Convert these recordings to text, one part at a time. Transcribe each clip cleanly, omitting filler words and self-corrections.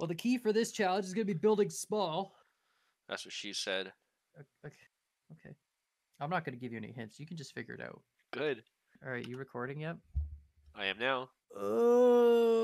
Well, the key for this challenge is going to be building small. That's what she said. Okay. Okay. I'm not going to give you any hints. You can just figure it out. Good. All right. You recording yet? I am now. All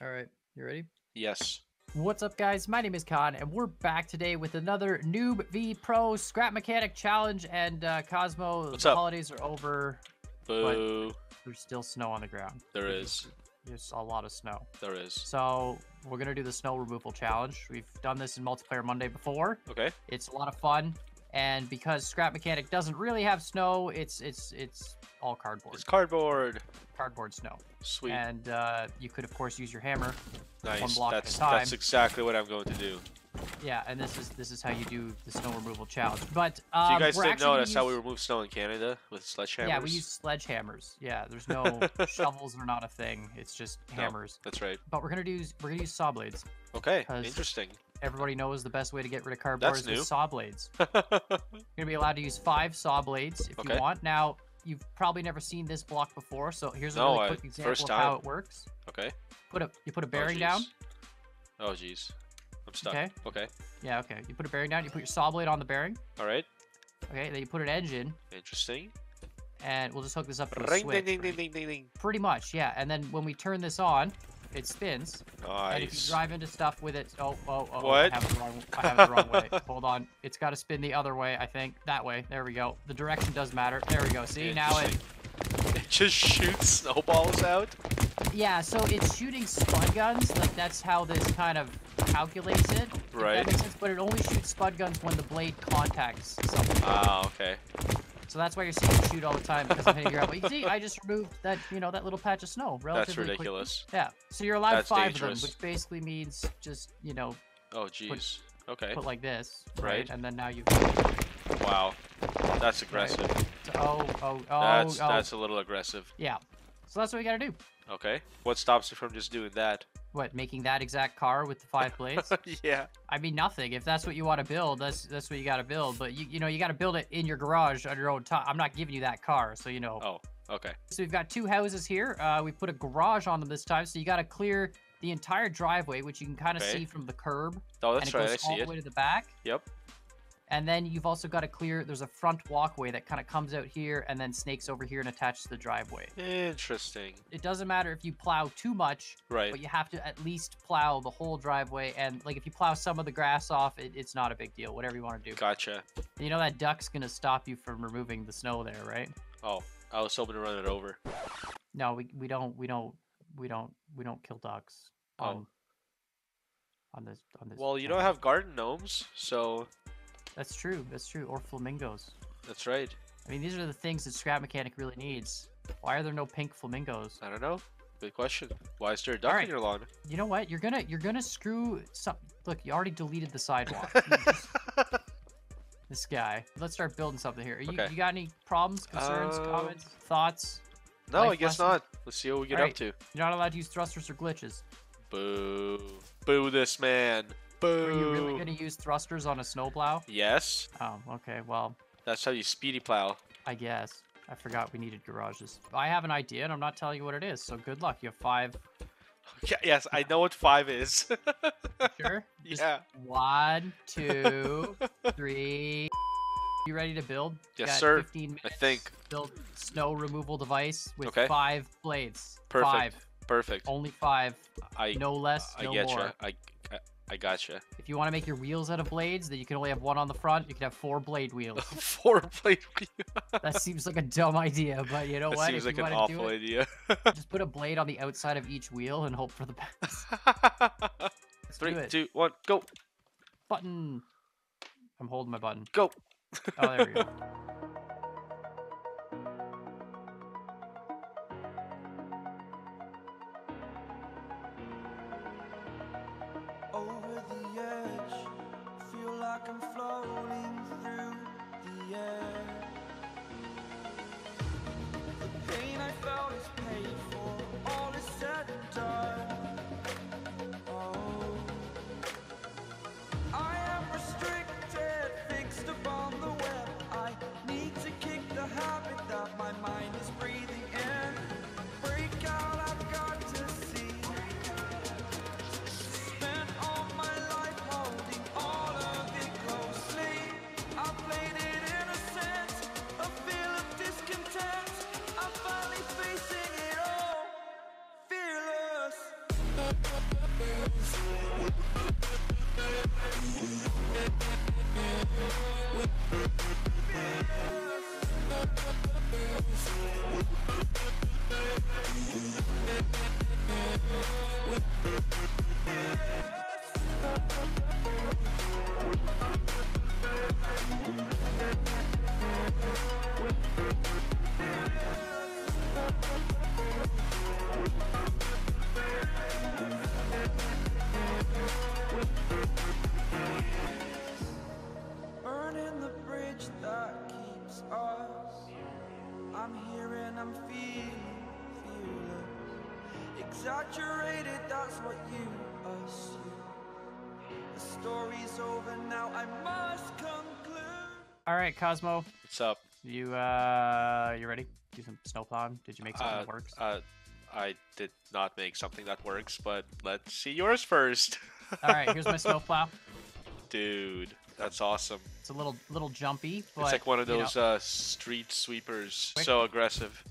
right. You ready? Yes. What's up, guys? My name is kAN, and we're back today with another Noob V Pro Scrap Mechanic Challenge. And Cosmo, the holidays are over. Boo. But there's still snow on the ground. There is. There's a lot of snow. There is. So we're going to do the snow removal challenge. We've done this in Multiplayer Monday before. Okay. It's a lot of fun. And because Scrap Mechanic doesn't really have snow, it's all cardboard. It's cardboard. Cardboard snow. Sweet. And you could, of course, use your hammer. Nice. One block at a time. That's exactly what I'm going to do. Yeah, and this is how you do the snow removal challenge. But so you guys didn't know that's how we remove snow in Canada with sledgehammers. Yeah, we use sledgehammers. Yeah, there's no shovels are not a thing. It's just hammers. No, that's right. But we're gonna use saw blades. Okay, interesting. Everybody knows the best way to get rid of cardboard is with saw blades. You're gonna be allowed to use 5 saw blades if you want. Now you've probably never seen this block before, so here's a really quick example of how it works. Okay. You put a bearing down. Oh jeez. I'm stuck. Okay. Okay. Yeah, okay. You put a bearing down, you put your saw blade on the bearing. All right. Okay, then you put an edge in. Interesting. And we'll just hook this up to the switch. Ding, ding, ding, ding, ding. Pretty much, yeah. And then when we turn this on, it spins. Nice. And if you drive into stuff with it... Oh. What? I have it the wrong way. Hold on. It's got to spin the other way, I think. That way. There we go. The direction does matter. There we go. See? Now it... It just shoots snowballs out? Yeah, so it's shooting spud guns. Like, that's how this kind of... calculates it, right? That makes sense, but it only shoots spud guns when the blade contacts something. Ah, okay. So that's why you're seeing it shoot all the time, because I'm hitting your elbow. You see, I just removed that, you know, that little patch of snow. Relatively that's ridiculous. Quickly. Yeah. So you're allowed that's 5 dangerous. Of them, which basically means just, you know. Oh, jeez. Okay. Put like this. Right. And then now you. Wow, that's aggressive. Right. So, oh. That's a little aggressive. Yeah. So that's what we gotta do. Okay. What stops you from just doing that? What, making that exact car with the 5 blades? Yeah. I mean, nothing. If that's what you want to build, that's what you got to build. But, you know, you got to build it in your garage on your own time. I'm not giving you that car, so, you know. Oh, okay. So we've got 2 houses here. We put a garage on them this time, so you got to clear the entire driveway, which you can kind of see from the curb. Oh, that's right. I see it. And it goes all the way to the back. Yep. And then you've also got to clear, there's a front walkway that kind of comes out here and then snakes over here and attaches to the driveway. Interesting. It doesn't matter if you plow too much, right? But you have to at least plow the whole driveway. And like if you plow some of the grass off, it's not a big deal, whatever you want to do. Gotcha. And you know that duck's going to stop you from removing the snow there, right? Oh, I was hoping to run it over. No, we don't kill ducks. On this. Well, you don't have garden gnomes, so... That's true. That's true. Or flamingos. That's right. I mean, these are the things that Scrap Mechanic really needs. Why are there no pink flamingos? I don't know. Good question. Why is there a duck in your lawn? You know what? You're gonna screw some. Look, you already deleted the sidewalk. This guy. Let's start building something here. You got any problems, concerns, comments, thoughts? No, I guess not. Let's see what we get up to. You're not allowed to use thrusters or glitches. Boo! Boo! This man. Boo. Are you really going to use thrusters on a snowplow? Yes. Oh, okay, well... That's how you speedy plow. I guess. I forgot we needed garages. I have an idea, and I'm not telling you what it is, so good luck. You have 5... Yeah, yes, I know what 5 is. Sure? Just 1, 2, 3... You ready to build? Yes, sir. 15 minutes. I think. Build snow removal device with 5 blades. Perfect. 5. Only 5. No less, no more. I getcha. I gotcha. If you want to make your wheels out of blades, then you can only have 1 on the front. You can have 4 blade wheels. 4 blade wheels. That seems like a dumb idea, but you know what? That seems like an awful idea. Just put a blade on the outside of each wheel and hope for the best. 3, 2, 1, go. Button. I'm holding my button. Go. Oh, there we go. I'm floating through the air. The pain I felt is paid for. All is said and done. Oh, I am restricted, fixed upon the web. I need to kick the habit that my mind is breathing in. Exaggerated, that's what you assume. The story's over now, I must conclude. Alright, Cosmo. What's up? You ready? Do some snowplowing? Did you make something that works? I did not make something that works, but let's see yours first. Alright, here's my snowplow. Dude, that's awesome. It's a little jumpy, but it's like one of those street sweepers. Quick. So aggressive.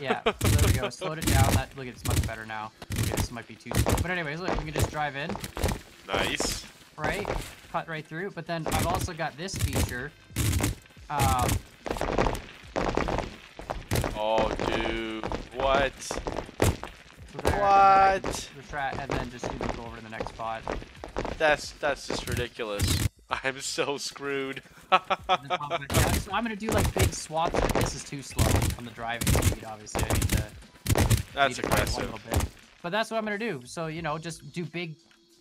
Yeah, so there we go. Slowed it down. That, look, it's much better now. Okay, this might be too slow. But anyways, look, we can just drive in. Nice. Right? Cut right through. But then I've also got this feature. Oh, dude. What? So there, what? And then just even go over to the next spot. That's just ridiculous. I'm so screwed. So I'm gonna do like big swaps, but this is too slow on the driving speed. Obviously, I need to. That's aggressive. But that's what I'm gonna do. So you know, just do big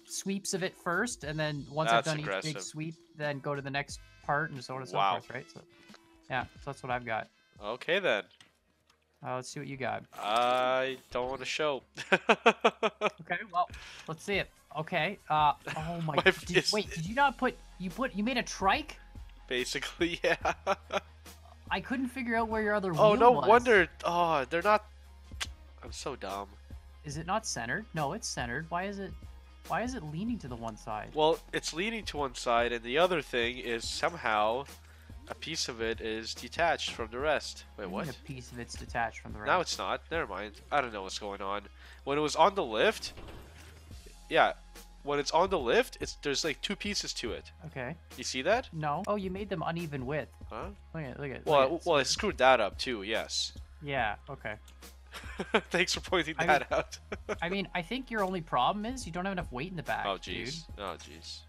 sweeps of it first, and then once I've done each big sweep, then go to the next part and so on and so forth. Right? So, yeah, so that's what I've got. Okay then. Let's see what you got. I don't want to show. Okay, well, let's see it. Okay. Oh my. Wait, did you not put? You made a trike? Basically, yeah. I couldn't figure out where your other wheel was. Oh, no wonder. Oh, they're not. I'm so dumb. Is it not centered? No, it's centered. Why is it leaning to the one side? Well, it's leaning to one side, and the other thing is somehow a piece of it is detached from the rest. Wait, what? A piece of it's detached from the rest. No, it's not. Never mind. I don't know what's going on. When it was on the lift, yeah. When it's on the lift, there's like two pieces to it. Okay. You see that? No. Oh, you made them uneven width. Huh? Look at it. Well, I screwed that up too. Yes. Yeah. Okay. Thanks for pointing that out. I mean, I think your only problem is you don't have enough weight in the back. Oh jeez. Oh jeez.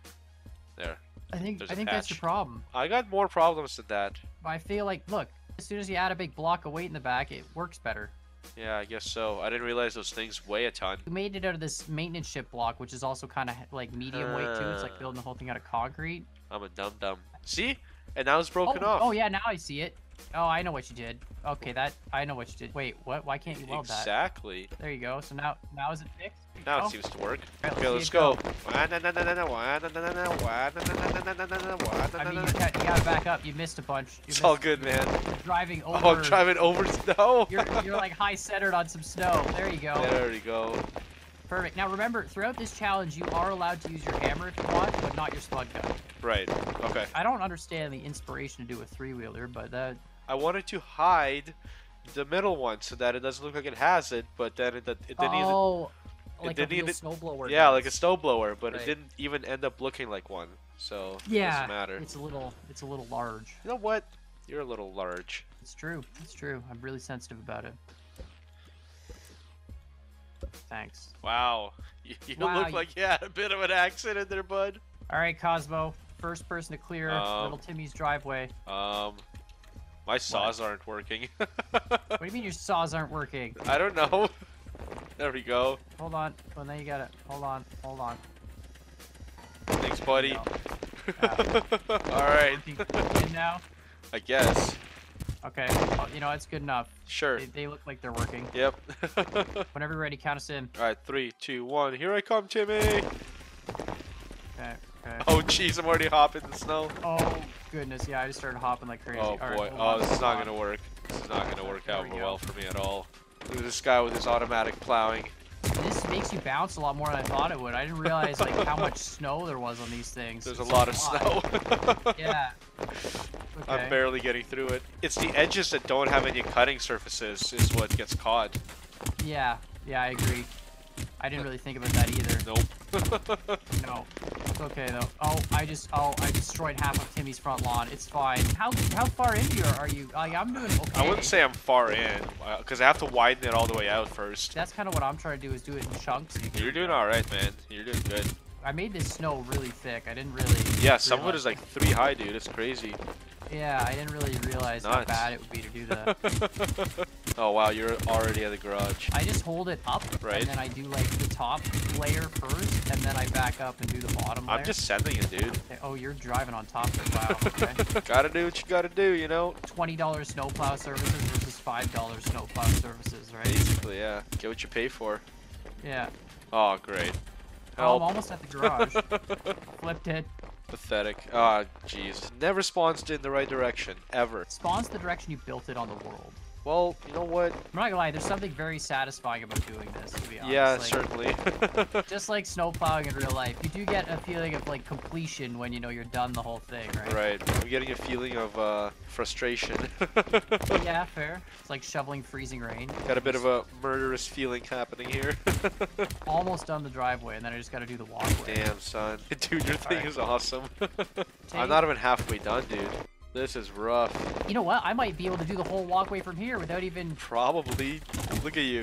There. I think that's your problem. I got more problems than that. I feel like, look, as soon as you add a big block of weight in the back, it works better. Yeah, I guess so. I didn't realize those things weigh a ton. You made it out of this maintenance ship block, which is also kind of like medium weight too. It's like building the whole thing out of concrete. I'm a dum-dum. See? And now it's broken off. Oh yeah, now I see it. Oh, I know what you did. Okay, I know what you did. Wait, what? Why can't you weld that? Exactly. There you go. So now is it fixed? Now it seems to work. Right, okay, let's go. I mean, you gotta back up. You missed a bunch. It's all good, man. You're driving over. Oh, I'm driving over snow. You're like high centered on some snow. There you go. There you go. Perfect. Now remember, throughout this challenge, you are allowed to use your hammer if you want, but not your slug gun. Right. Okay. I don't understand the inspiration to do a three-wheeler, but that. I wanted to hide the middle one so that it doesn't look like it has it, but then it didn't even. Oh. Like a real snowblower. Yeah, like a snowblower, but it didn't even end up looking like one, so it doesn't matter. It's a little large. You know what? You're a little large. It's true. It's true. I'm really sensitive about it. Thanks. Wow. You look like you had a bit of an accident there, bud. All right, Cosmo. First person to clear little Timmy's driveway. My saws aren't working. What do you mean your saws aren't working? I don't know. There we go. Hold on. Well, now you got it. Hold on. Hold on. Thanks, buddy. Alright. Now? I guess. Okay. Well, you know, it's good enough. Sure. They look like they're working. Yep. Whenever you're ready, count us in. Alright, 3, 2, 1. Here I come, Timmy! Okay. Oh, jeez. I'm already hopping in the snow. Oh, goodness. Yeah, I just started hopping like crazy. Oh, boy. Right, oh, this is not going to work. This is not going to work out well for me at all. Look at this guy with his automatic plowing. This makes you bounce a lot more than I thought it would. I didn't realize like how much snow there was on these things. There's a lot of snow. Yeah. Okay. I'm barely getting through it. It's the edges that don't have any cutting surfaces is what gets caught. Yeah. Yeah, I agree. I didn't really think about that either. Nope. No. It's okay though. I destroyed half of Timmy's front lawn. It's fine. How far in here are you? Like, I'm doing okay. I wouldn't say I'm far in, because I have to widen it all the way out first. That's kind of what I'm trying to do, is do it in chunks. You're doing all right, man. You're doing good. I made this snow really thick. I didn't really. Yeah, some of it is like 3 high, dude. It's crazy. Yeah, I didn't really realize how bad it would be to do that. Oh wow, you're already at the garage. I just hold it up, right, and then I do like the top layer first, and then I back up and do the bottom layer. I'm just sending it, dude. Okay. Oh, you're driving on top of it. Wow, okay. Gotta do what you gotta do, you know? $20 snowplow services versus $5 snowplow services, right? Basically, yeah. Get what you pay for. Yeah. Oh, great. Help. I'm almost at the garage. Flipped it. Pathetic. Ah, oh, jeez. Never spawns in the right direction, ever. Spawns the direction you built it on the world. Well, you know what? I'm not gonna lie, there's something very satisfying about doing this, to be honest. Yeah, like, certainly. Just like snowplowing in real life, you do get a feeling of, like, completion when you know you're done the whole thing, right? Right. I'm getting a feeling of, frustration. Yeah, fair. It's like shoveling freezing rain. Got a bit of a murderous feeling happening here. Almost done the driveway, and then I just gotta do the walkway. Damn, son. Dude, your thing is awesome. I'm not even halfway done, dude. This is rough. You know what? I might be able to do the whole walkway from here without even... Probably. Look at you.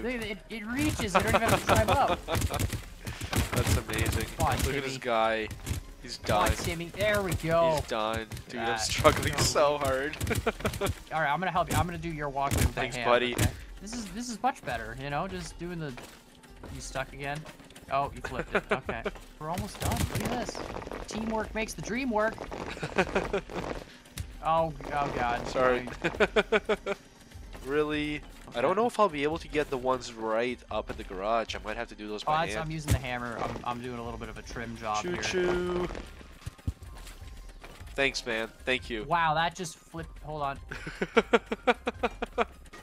It reaches. I don't even have to climb up. That's amazing. On, look Timmy. At this guy. He's done. There we go. He's done. Dude, I'm struggling so hard. All right, I'm going to help you. I'm going to do your walkway with my hand. Thanks, buddy. Okay? This is much better, you know? Just doing the... You stuck again? Oh, you flipped it. Okay. We're almost done. Look at this. Teamwork makes the dream work. Oh god. Sorry. Really? Okay. I don't know if I'll be able to get the ones right up at the garage. I might have to do those by hand. I'm using the hammer. I'm doing a little bit of a trim job here. Choo-choo. Thanks, man. Thank you. Wow, that just flipped. Hold on.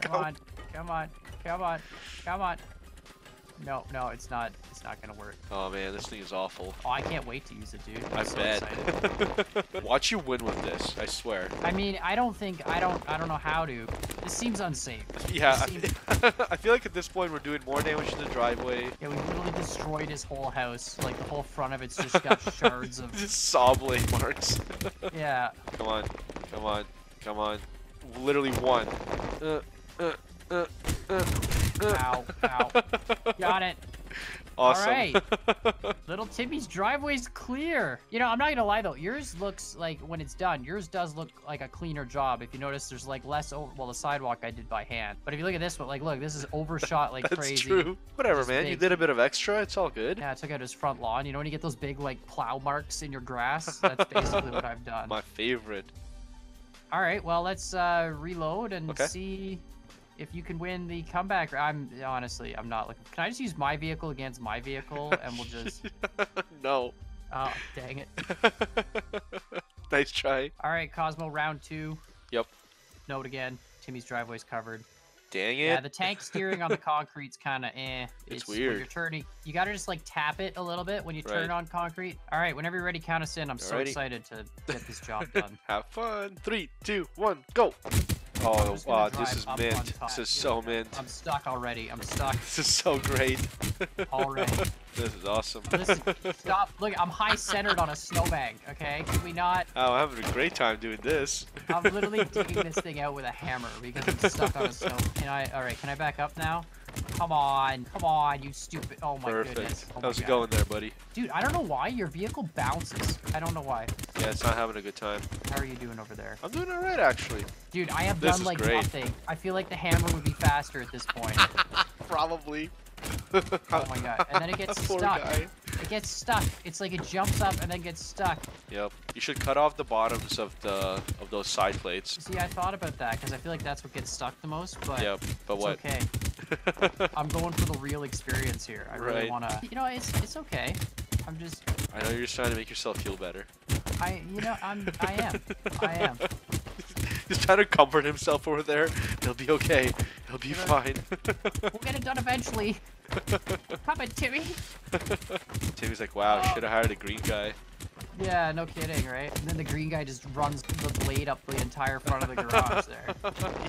Come on. Come on. Come on. Come on. No, it's not gonna work. Oh man, this thing is awful. Oh, I can't wait to use it, dude. I'm so excited. Watch you win with this, I swear. I mean, I don't know how to. This seems unsafe. Yeah, I feel like at this point we're doing more damage to the driveway. Yeah, we literally destroyed his whole house. Like, the whole front of it's just got shards of... Just saw blade marks. Yeah. Come on, come on, come on. Literally one. Ow, ow. Got it. Awesome. All right. Little Timmy's driveway's clear. You know, I'm not going to lie, though. Yours looks like, when it's done, yours does look like a cleaner job. If you notice, there's, like, less over... Well, the sidewalk I did by hand. But if you look at this one, like, look, this is overshot like That's crazy. That's true. Whatever, just man. Big. You did a bit of extra. It's all good. Yeah, I took out his front lawn. You know when you get those big, like, plow marks in your grass? That's basically what I've done. My favorite. All right. Well, let's reload and see... If you can win the comeback, I'm not looking. Can I just use my vehicle against my vehicle and we'll just... No. Oh, dang it. Nice try. All right, Cosmo, round 2. Yep. Note again, Timmy's driveway's covered. Dang it. Yeah, the tank steering on the concrete's kind of eh. It's weird. When you're turning, you got to just like tap it a little bit when you turn on concrete. All right, whenever you're ready, count us in. I'm so excited to get this job done. Have fun. 3, 2, 1, go. Oh, wow, this is mint. This is so mint. I'm stuck already. I'm stuck. This is so great. Already. This is awesome. Listen, stop. Look, I'm high-centered on a snowbank, okay? Can we not? Oh, I'm having a great time doing this. I'm literally digging this thing out with a hammer because I'm stuck on a snowbank. All right, can I back up now? Come on. Come on, you stupid. Oh, my goodness. Oh, how's it going there, buddy? Dude, I don't know why. Your vehicle bounces. I don't know why. Yeah, it's not having a good time. How are you doing over there? I'm doing all right, actually. Dude, I have done, like, nothing. I feel like the hammer would be faster at this point. Probably. Oh, my God. And then it gets stuck. Guy. It gets stuck. It's like it jumps up and then gets stuck. Yep. You should cut off the bottoms of those side plates. See, I thought about that because I feel like that's what gets stuck the most, but, yep, but it's okay. I'm going for the real experience here. I really want to... You know, it's okay. I'm just... I know you're just trying to make yourself feel better. I am. He's trying to comfort himself over there. He'll be okay. He'll be fine. We'll get it done eventually. Come on, Timmy. Timmy's like, wow, should have hired a green guy. Yeah, no kidding, right? And then the green guy just runs the blade up the entire front of the garage there.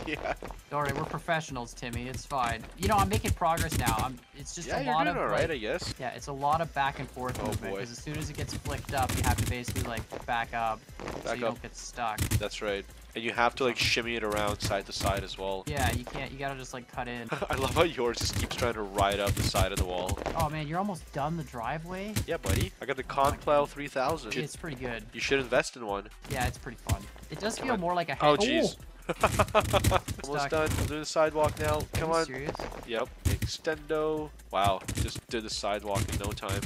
Yeah. Don't worry, we're professionals, Timmy. It's fine. You know, I'm making progress now. It's just a lot of, I guess. Yeah, it's a lot of back and forth movement. Because as soon as it gets flicked up, you have to basically like back up so you don't get stuck. That's right. And you have to like shimmy it around side to side as well. Yeah, you can't. You gotta just like cut in. I love how yours just keeps trying to ride up the side of the wall. Oh man, you're almost done the driveway. Yeah, buddy. I got the Conplow 3000. It's pretty good. You should invest in one. Yeah, it's pretty fun. It does feel more like a. Oh jeez. Almost done. We'll do the sidewalk now. Come on. Are you serious? Yep. Extendo. Wow. Just did the sidewalk in no time.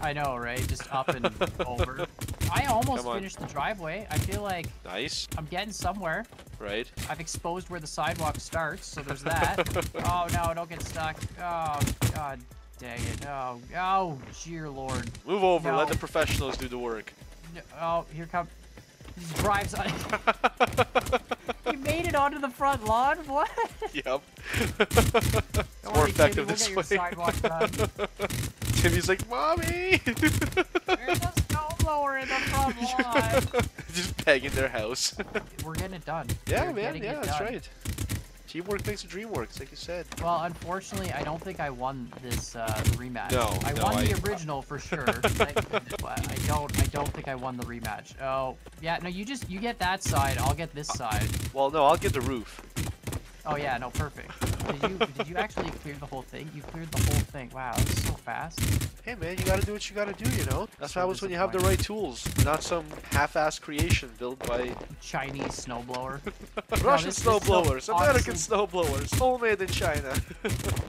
I know, right? Just up and over. I almost finished the driveway. I feel like I'm getting somewhere. Right. I've exposed where the sidewalk starts, so there's that. Oh no, don't get stuck. Oh god dang it. Oh, oh dear lord. Move over, let the professionals do the work. No, oh, here comes he drives on. He made it onto the front lawn? What? Yep. It's more effective this way. We'll get your sidewalk done. Timmy's like, Mommy! There's a snowblower in the front lawn! Just pegging their house. We're getting it done. Yeah, man, that's right. Teamwork makes the dream work, like you said. Well, unfortunately, I don't think I won this rematch. No, I won the original for sure. I don't think I won the rematch. Oh, yeah. No, you get that side. I'll get this side. Well, no, I'll get the roof. Oh yeah, no, perfect. Did you actually clear the whole thing? You cleared the whole thing. Wow, that was so fast. Hey man, you gotta do what you gotta do, you know? That's what happens when you have the right tools, not some half-ass creation built by... Chinese snowblower. Russian snowblowers, American snowblowers, all made in China.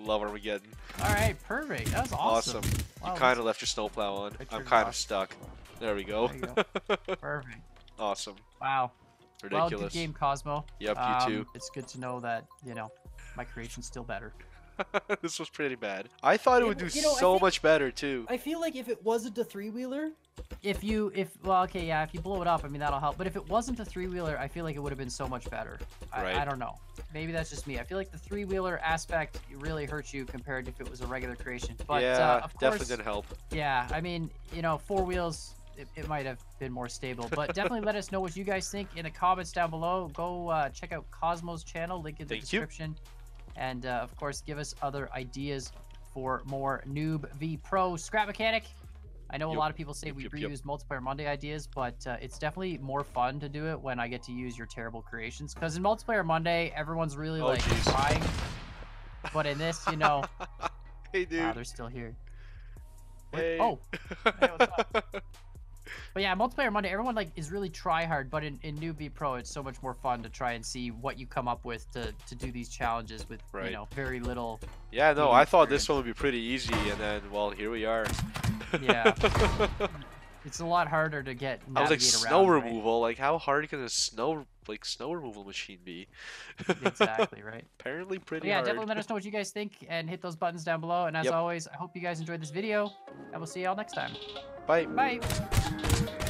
Love Armageddon. Alright, perfect. That was awesome. Awesome. Wow, you kinda left your snowplow on. I'm kinda stuck. There we go. There you go. Perfect. Awesome. Wow. Ridiculous. Well, good game, Cosmo. Yep, you too. It's good to know that, you know, my creation's still better. This was pretty bad. I thought it would do so much better too. I feel like if it wasn't a three-wheeler, if you blow it up, I mean that'll help. But if it wasn't a three-wheeler, I feel like it would have been so much better. Right. I don't know. Maybe that's just me. I feel like the three-wheeler aspect really hurts you compared to if it was a regular creation. But yeah, of course, definitely didn't help. Yeah, I mean, you know, four wheels. It might have been more stable, but definitely let us know what you guys think in the comments down below. Go check out Cosmo's channel, link in the description. And of course, give us other ideas for more Noob V Pro Scrap Mechanic. I know a lot of people say we reuse Multiplayer Monday ideas, but it's definitely more fun to do it when I get to use your terrible creations. Because in Multiplayer Monday, everyone's really trying. But in this, you know, hey, dude. They're still here. Hey. Oh, hey, what's up? But yeah, Multiplayer Monday, everyone is really try hard, but in Noob V Pro, it's so much more fun to try and see what you come up with to do these challenges with, you know, very little. Yeah, no, I thought this one would be pretty easy, and then, well, here we are. Yeah. It's a lot harder to get. I was like, snow removal. Right? Like, how hard can a snow removal machine be? Exactly right. Apparently, pretty hard. Yeah, definitely let us know what you guys think and hit those buttons down below. And as always, I hope you guys enjoyed this video, and we'll see y'all next time. Bye. Bye.